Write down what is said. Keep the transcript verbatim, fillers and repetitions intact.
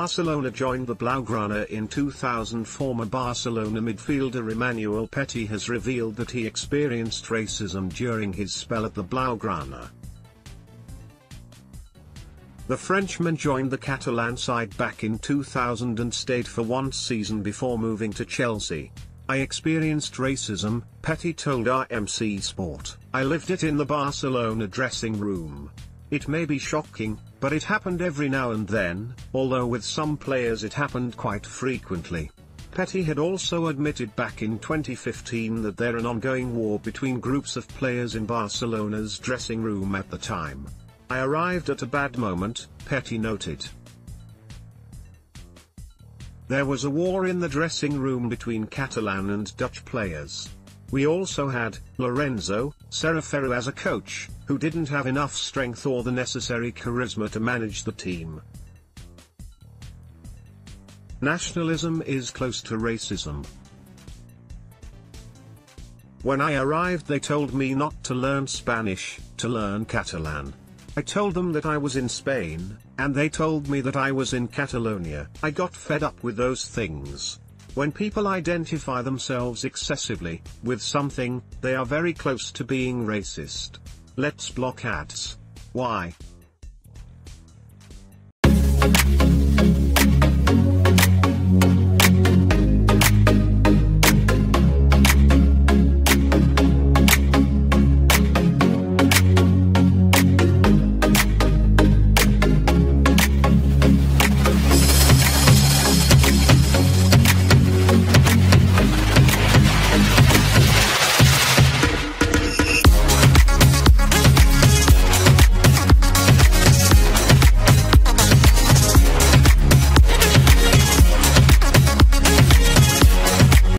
Barcelona joined the Blaugrana in two thousand, former Barcelona midfielder Emmanuel Petit has revealed that he experienced racism during his spell at the Blaugrana. The Frenchman joined the Catalan side back in two thousand and stayed for one season before moving to Chelsea. "I experienced racism," Petit told R M C Sport. "I lived it in the Barcelona dressing room. It may be shocking, but it happened every now and then, although with some players it happened quite frequently." Petit had also admitted back in twenty fifteen that there was an ongoing war between groups of players in Barcelona's dressing room at the time. "I arrived at a bad moment," Petit noted. "There was a war in the dressing room between Catalan and Dutch players. We also had Lorenzo Serra Ferrer as a coach, who didn't have enough strength or the necessary charisma to manage the team." Nationalism is close to racism. "When I arrived, they told me not to learn Spanish, to learn Catalan. I told them that I was in Spain, and they told me that I was in Catalonia. I got fed up with those things. When people identify themselves excessively with something, they are very close to being racist. Let's block ads. Why?